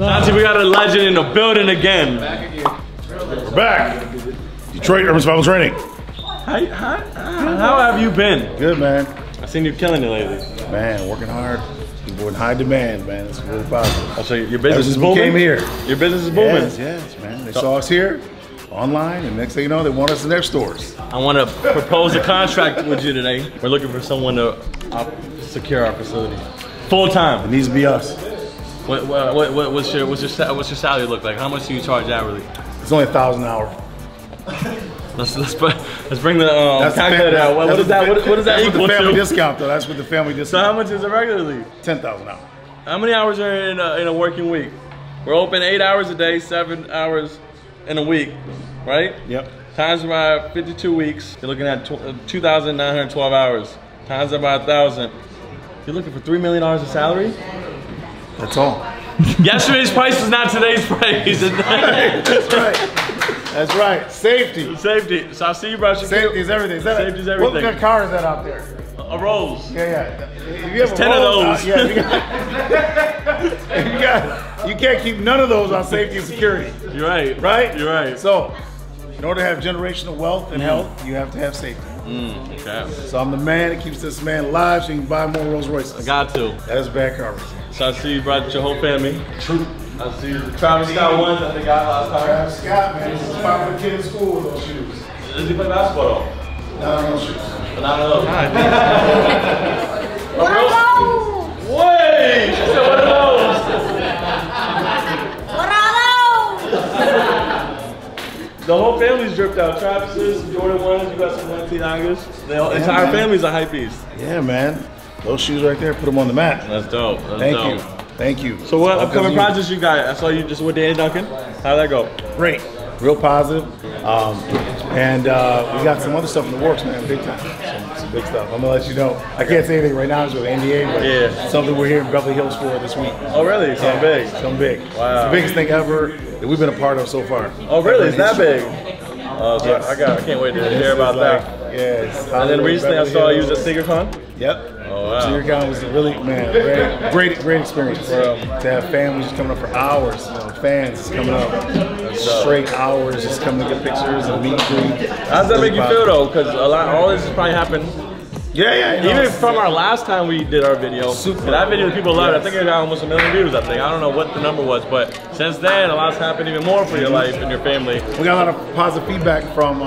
Nancy, we got a legend in the building again. Back again. We're back. Detroit Urban Survival Training. How have you been? Good, man. I've seen you killing it lately. Man, working hard. People in high demand, man. It's really positive. Oh, so your business is booming? Came here. Your business is booming? Yes, yes, man. They saw us here, online, and next thing you know, they want us in their stores. I want to propose a contract with you today. We're looking for someone to secure our facility. Full time. It needs to be us. What's your salary look like? How much do you charge hourly? It's only $1,000 an hour. Let's bring the calculator out. What is that? What does that equal to? That's with the family discount, though. That's with the family discount. So how much is it regularly? $10,000 an hour. How many hours are in a working week? We're open 8 hours a day, 7 hours in a week, right? Yep. Times by 52 weeks, you're looking at 2,912 hours. Times by 1,000. You're looking for $3 million in salary? That's all. Yesterday's price is not today's price. That's right. That's right. Safety. Safety. So I see you, bro. Safety is everything. Safety is everything. What kind of car is that out there? A Rolls. Yeah, yeah. If you have 10 of those. Yeah, you can't keep none of those on safety and security. You're right. Right? You're right. So, in order to have generational wealth and health, you have to have safety. Okay. So I'm the man that keeps this man alive so you can buy more Rolls Royces. I got to. That is bad coverage. So I see you brought your whole family. True. I see the Travis Scott ones that they got last time. Travis Scott, man. This is popping the kid in school with those shoes. Does he play basketball though? No shoes. But not those. What are those? Wait! She said, what are those? What are those? The whole family's dripped out. Travis's, Jordan ones, you got some 19ers. The entire family's a hypebeast. Yeah, man. Those shoes right there, put them on the mat. That's dope. Thank you. Thank you. So what upcoming projects you got? I saw you just with Danny Duncan. How'd that go? Great. Real positive. We got some other stuff in the works, man, big time. Some big stuff. I'm gonna let you know. I can't say anything right now, it's with NDA, but yeah. Something we're here in Beverly Hills for this week. Oh really? Something big. Something big. Wow. It's the biggest thing ever that we've been a part of so far. Oh really? It's that big? Oh, yes. I can't wait to hear about that. Yes. Yeah, and then recently I saw you at Cigar Con. Yep. Oh, wow. Cigar Con was a really, man, great experience. Bro. To have families just coming up for hours, you know, fans just coming up, straight hours just coming to get pictures and meet and greet. How does that make you feel though? Because all this has probably happened. Yeah, yeah. You know, even from our last time we did our video, that video people loved. I think it got almost 1 million views. I don't know what the number was, but since then, a lot's happened even more for your life and your family. We got a lot of positive feedback from.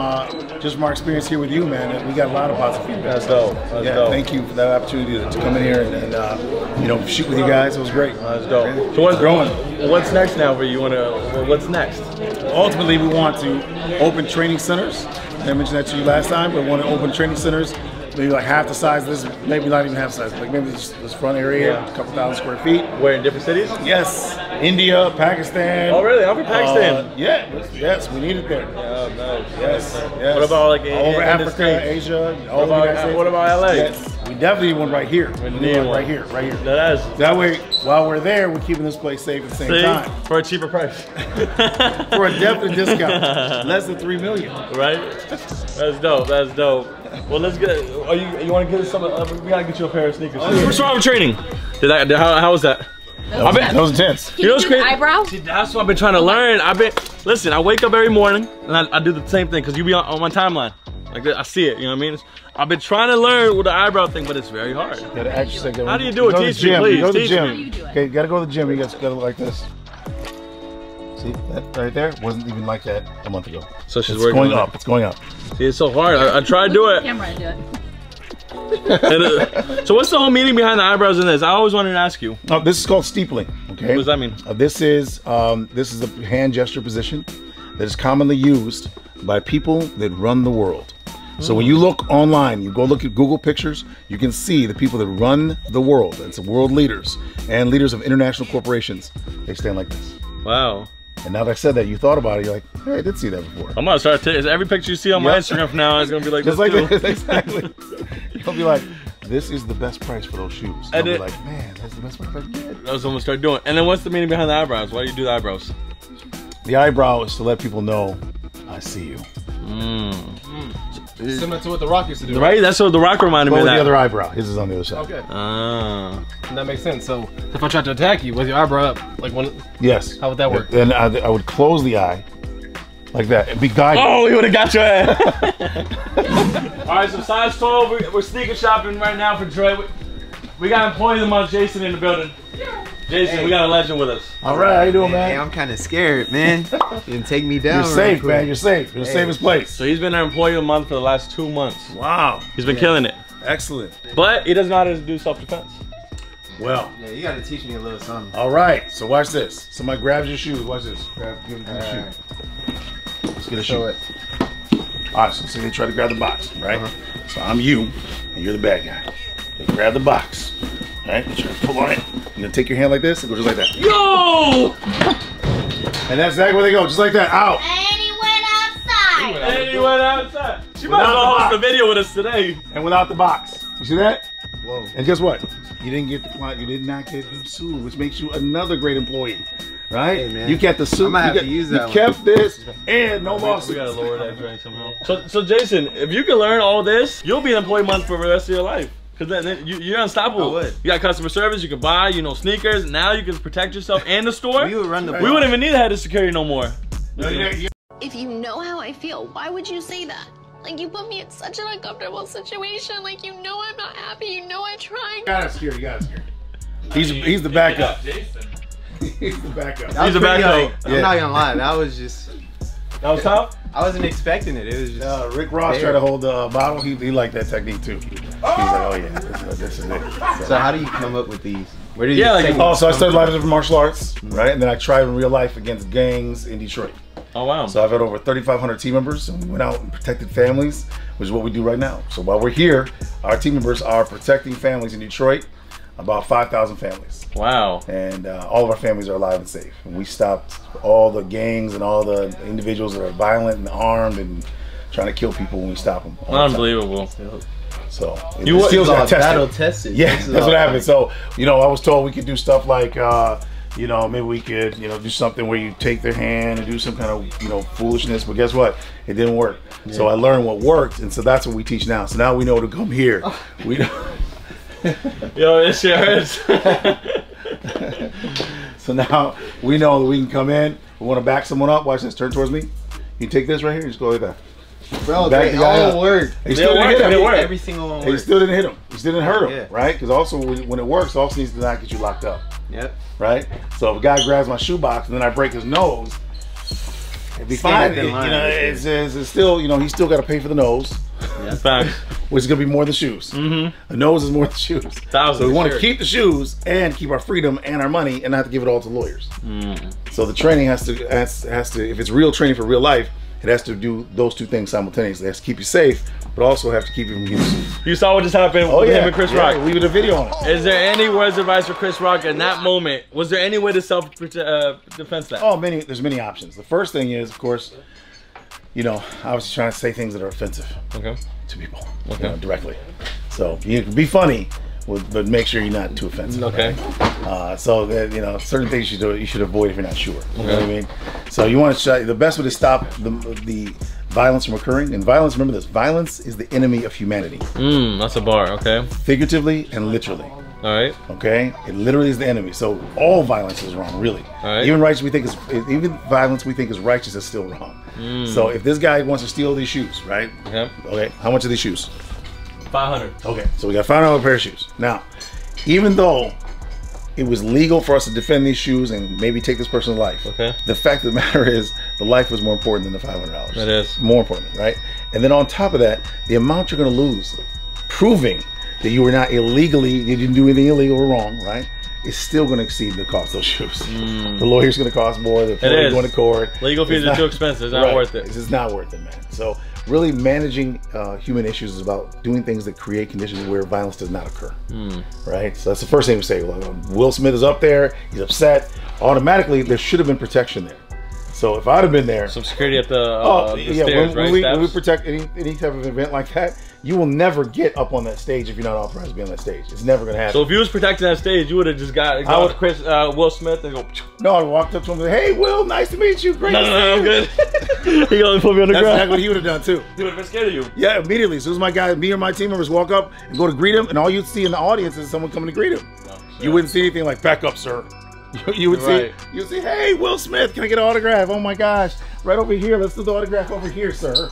Just from our experience here with you, man, we got a lot of positive feedback. That's dope. That's dope. Thank you for that opportunity to come in here and you know, shoot with you guys. It was great. That's dope. So what's growing? What's next now? Where you want to? What's next? Ultimately, we want to open training centers. I mentioned that to you last time. We want to open training centers, maybe like half the size of this, maybe not even half the size, like maybe this front area, a couple thousand square feet. Where, in different cities? Yes. India, Pakistan. Oh really? I'm from Pakistan. Yes, we need it there. Oh, nice. Yes. What about like all over Africa, Asia? What about LA? Yes. We definitely need one right here. We need one right here. That way, while we're there, we're keeping this place safe at the same time. For a cheaper price. For a definite discount. Less than $3 million. Right? That's dope. That's dope. Well, let's get. You want to get us some? We gotta get you a pair of sneakers. What's wrong with training? How was that? That was intense. Can you know what's crazy? Eyebrow? See, that's what I've been trying to learn. Listen, I wake up every morning and I do the same thing because you be on my timeline. Like I see it, you know what I mean? I've been trying to learn with the eyebrow thing, but it's very hard. How do you do it? Teach me, please. Teach me. Okay, you gotta go to the gym. You gotta look like this. See, that right there wasn't even like that a month ago. So she's going up. It's going up. See, it's so hard. I try to do it. So what's the whole meaning behind the eyebrows in this? I always wanted to ask you. Oh, this is called steepling. Okay. What does that mean? This is a hand gesture position that is commonly used by people that run the world. So when you look online, you go look at Google pictures, you can see the people that run the world. It's world leaders and leaders of international corporations. They stand like this. Wow. And now that I said that, you thought about it, you're like, hey, I did see that before. I'm gonna start every picture you see on my Instagram from now on is gonna be like this. Just like this, exactly. You'll be like, this is the best price for those shoes. And I'll be like, man, that's the best price I can get. That's what I'm gonna start doing. And then what's the meaning behind the eyebrows? Why do you do the eyebrows? The eyebrow is to let people know, I see you. Mm. Similar to what The Rock used to do. Right? That's what The Rock reminded me of. With the other eyebrow. His is on the other side. Okay. And that makes sense. So if I tried to attack you with your eyebrow up, like one. Yes. How would that work? And I would close the eye like that and be guided. Oh, he would have got your ass. All right, so size 12, we're sneaker shopping right now for Dre. We got employee of the month, Jason, in the building. Jason, hey. We got a legend with us. All right, how you doing, man? Hey, I'm kind of scared, man. You didn't take me down. You're safe, man. You're safe. You're the safest place. So he's been our employee of the month for the last 2 months. Wow. He's been killing it. Excellent. But he doesn't know how to do self-defense. Well. Yeah, you got to teach me a little something. All right, so watch this. Somebody grabs your shoes. Watch this. Grab your shoe. Let's get a shoe. It. All right, so see, they try to grab the box, right? So I'm you, and you're the bad guy. They grab the box. All right, try to pull on it. You're gonna take your hand like this and go just like that. Yo! And that's exactly where they go, just like that. Ow! And he went outside. He went outside. She might as well host a video with us today. And without the box. You see that? Whoa. And guess what? You didn't get the client. You did not get the suit, which makes you another great employee. Right? Hey, man. You got the suit. I might have to use that. You kept this and no lawsuits. We gotta lower that drink somehow. So Jason, if you can learn all this, you'll be an employee month for the rest of your life. Cause then you're unstoppable. You got customer service. You can buy, you know, sneakers. Now you can protect yourself and the store. We would run the. We wouldn't even need to have the security no more. If you know how I feel, why would you say that? Like, you put me in such an uncomfortable situation. Like, you know I'm not happy. You know I'm trying. Got us scared. Got us scared. He's the backup. He's the backup. He's the backup. I'm not gonna lie. That was just. That was tough? I wasn't expecting it. It was just. Rick Ross tried to hold the bottle. He liked that technique too. He was like, oh yeah, this is it. So how do you come up with these? Where do you so I studied a lot of different martial arts, right? And then I tried in real life against gangs in Detroit. Oh wow. So I've had over 3,500 team members, and we went out and protected families, which is what we do right now. So while we're here, our team members are protecting families in Detroit. About 5,000 families. Wow. And all of our families are alive and safe. And we stopped all the gangs and all the individuals that are violent and armed and trying to kill people when we stop them. Unbelievable. So you still got tested. Yeah, that's what happened. So, you know, I was told we could do stuff like, you know, maybe we could, you know, do something where you take their hand and do some kind of, you know, foolishness. But guess what? It didn't work. Yeah. So I learned what worked. And so that's what we teach now. So now we know to come here. Oh. We know. Yo, this shit hurts. So now we know that we can come in. We want to back someone up. Watch this. Turn towards me. You take this right here. Just go like that. Bro, they all worked. He still didn't hit him. Every single one worked. He still didn't hit him. He still didn't hurt him, right? Because also when it works, it also needs to not get you locked up. Yep. Right. So if a guy grabs my shoebox and then I break his nose, it'd be fine. You know, it's still, you know, he's still got to pay for the nose. Yeah, facts. Which is gonna be more than shoes. The nose is more than shoes. So we want to keep the shoes and keep our freedom and our money, and not to give it all to lawyers. So the training has to, if it's real training for real life, it has to do those two things simultaneously. It has to keep you safe, but also have to keep you from getting sued. You saw what just happened with him and Chris Rock. We did a video on it. Is there any words of advice for Chris Rock in that moment? Was there any way to self-defense that? Oh, many. There's many options. The first thing is, of course, you know, I was trying to say things that are offensive to people you know, directly. So you can be funny, but make sure you're not too offensive. Right? So that, you know, certain things you do, you should avoid if you're not sure. You know what I mean? So you want to try, the best way to stop the violence from occurring, and violence, remember this, violence is the enemy of humanity. That's a bar, figuratively and literally. It literally is the enemy. So all violence is wrong, really. Even violence we think is righteous is still wrong. So if this guy wants to steal these shoes, right? How much are these shoes? 500. Okay. So we got $500 pair of shoes. Now, even though it was legal for us to defend these shoes and maybe take this person's life, the fact of the matter is the life was more important than the $500. It is more important, right? And then on top of that, the amount you're going to lose, proving that you were not illegally, you didn't do anything illegal or wrong, right? It's still gonna exceed the cost of those shoes. The lawyer's gonna cost more, the lawyer's going to court. Legal fees are too expensive, it's not worth it. It's just not worth it, man. So really managing human issues is about doing things that create conditions where violence does not occur, right? So that's the first thing we say. Will Smith is up there, he's upset. Automatically, there should have been protection there. So if I'd have been there. Some security at the stairs, when we protect any type of event like that, You will never get up on that stage if you're not authorized to be on that stage. It's never gonna happen. So if you was protecting that stage, you would have just got with Chris, Will Smith, and go. No, I walked up to him and said, "Hey, Will, nice to meet you. Great." No, I'm good. He gonna put me on the ground. That's exactly what he would have done too. He would have been scared of you. Yeah, immediately. So it was my guy, me or my team members walk up and go to greet him, and all you'd see in the audience is someone coming to greet him. No, you wouldn't see anything like "Back up, sir." You would see, "Hey, Will Smith, can I get an autograph? Oh my gosh, right over here. Let's do the autograph over here, sir."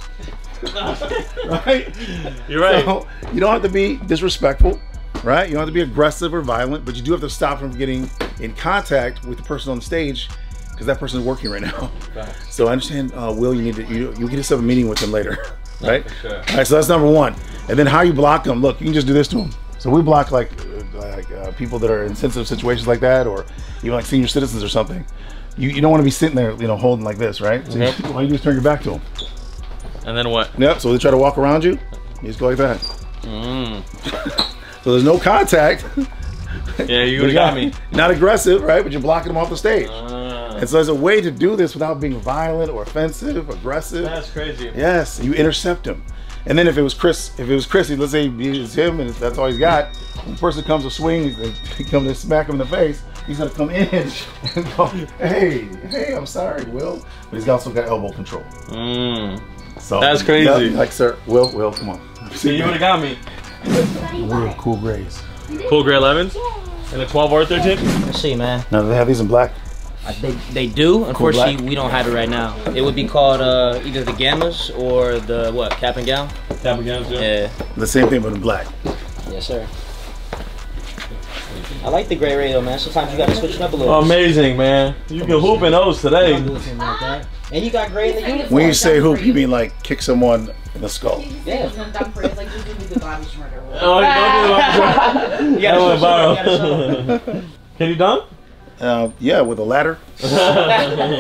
Right? You're right. So you don't have to be disrespectful, right? You don't have to be aggressive or violent, but you do have to stop from getting in contact with the person on the stage because that person is working right now. Right. So I understand, Will, you need to, you'll get yourself a meeting with them later, right? Sure. All right, so that's number one. And then how you block them. Look, you can just do this to them. So we block like people that are in sensitive situations like that, or even like senior citizens or something. You don't want to be sitting there, you know, holding like this, right? So you just turn your back to them. And then what? Yep, so they try to walk around you, you just go like that. So there's no contact. Yeah, you would've got me. Not aggressive, right? But you're blocking them off the stage. And so there's a way to do this without being violent or offensive, aggressive. That's crazy. Yes, you intercept them. And then if it was Chris, let's say it's him and that's all he's got, when the person comes to swing, they come to smack him in the face, he's gonna come in and go, hey, I'm sorry, Will. But he's also got elbow control. So, that's crazy. Yeah, like, sir, Will, come on. See, you would have got me. Real cool grays. Cool gray 11s? And a 12 or 13? Let's see, man. Now, do they have these in black? They do. Unfortunately, cool, we don't have it right now. It would be called either the Gammas or the, what, Cap and Gown? Cap and Gowns, yeah. The same thing, but in black. Yes, sir. I like the gray radio, man. Sometimes you gotta switch it up a little. Amazing, man. You can hoop in those today. And you got gray in the uniform. When you say hoop, you mean like kick someone in the skull? Yeah. Can you dunk? Yeah, with a ladder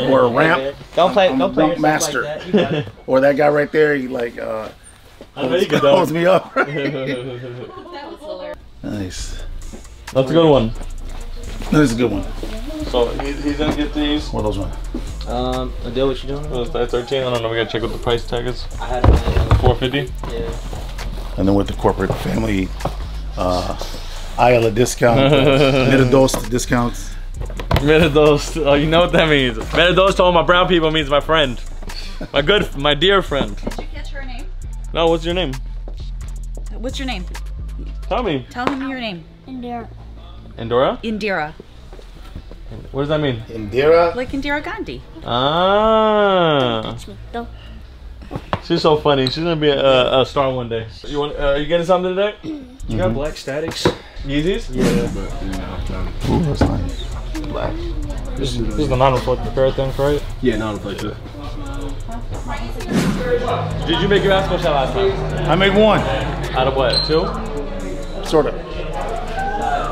or a ramp. Don't play master. Like that. You got it. Or that guy right there, he like holds me up. Right? That was hilarious. Nice. That's a good one. That is a good one. So he's gonna get these. What are those ones? Adele, what you doing? Oh, it's 13. I don't know. We gotta check what the price tag is. I had $450. Yeah. And then with the corporate family, Ayala discount, Metadost discounts. Metadost. Oh, you know what that means. Metadost to all my brown people means my friend, my dear friend. Did you catch her name? No. What's your name? What's your name? Tell me. Tell him your name. Indira. Indora? Indira. What does that mean? Indira? Like Indira Gandhi. Ah. She's so funny. She's going to be a star one day. You want? Are you getting something today? You got black statics. Yeezys? Yeah. But, you know, ooh, that's nice. Black. This is the non-reflective pair thing, right? Yeah, non-reflective. Did you make your basketball shot last time? I made one. Out of what? Two? Sort of.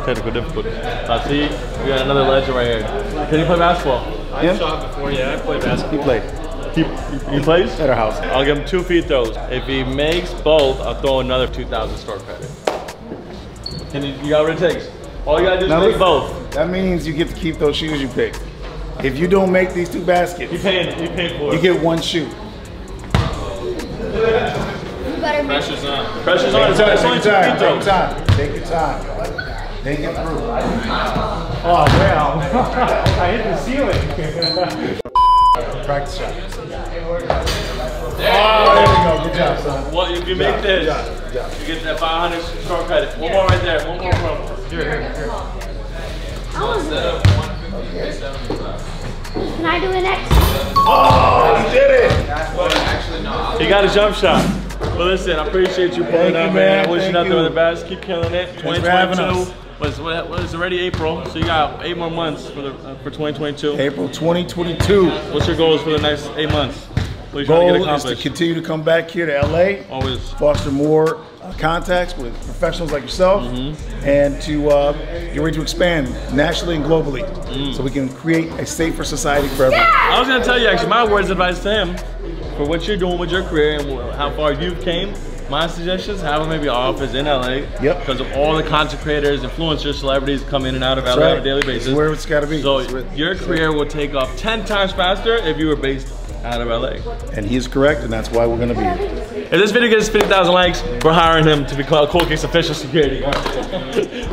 Technical difficulty. I see, we got another legend right here. Can you play basketball? I shot before, yeah, I played basketball. He played. He plays? At our house. I'll give him 2 free throws. If he makes both, I'll throw another 2,000 store credit. And you got what it takes. All you gotta do is make both. That means you get to keep those shoes you picked. If you don't make these 2 baskets, you pay for it. You get 1 shoe. You better make pressure's on. Pressure's on. It's only 2 free throws. Take your time. Take your time. They get through. Oh, wow. I hit the ceiling. Practice shot. Oh, there we go. Good job, son. Well, if you make this, you get that 500 store credit. One more right there. One more from here. Can I do an X? Oh, he did it. He got a jump shot. Well, listen, I appreciate you pulling up, man. Wish you nothing but the best. Keep killing it. 2022. It's already April, so you got 8 more months for 2022. April 2022. What's your goals for the next 8 months? What are you trying to get accomplished? Goal is to continue to come back here to LA. Always. Foster more contacts with professionals like yourself, and to get ready to expand nationally and globally, so we can create a safer society for everyone. I was gonna tell you actually my words of advice to him for what you're doing with your career and how far you've came. My suggestions, have maybe an office in LA. Yep. Because of all the content creators, influencers, celebrities come in and out of LA on a daily basis. It's where it's gotta be. So your career will take off 10 times faster if you were based out of LA. And he's correct, and that's why we're gonna be here. If this video gets 50,000 likes, we're hiring him to be Cool Kicks official security guard.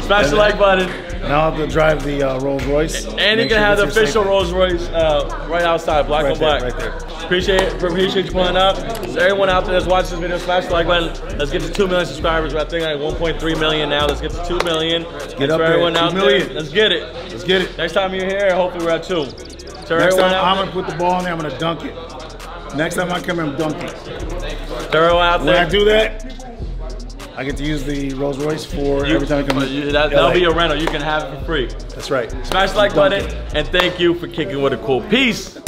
Smash the like button. And I'll have to drive the Rolls Royce. And you can have the official Rolls Royce right outside, black on black. Right there. Appreciate you pulling up. So everyone out there that's watching this video, smash the like button. Let's get to 2 million subscribers. I think like 1.3 million now. Let's get to 2 million. Let's get up there. Let's get it. Let's get it. Next time you're here, hopefully we're at 2. Next time I'm gonna put the ball in there, I'm gonna dunk it. Next time I come in, I'm dunking. Throw out there. When I do that, I get to use the Rolls Royce for every time I come in. That'll be a rental. You can have it for free. That's right. Smash the like button, and thank you for kicking with a cool. Peace.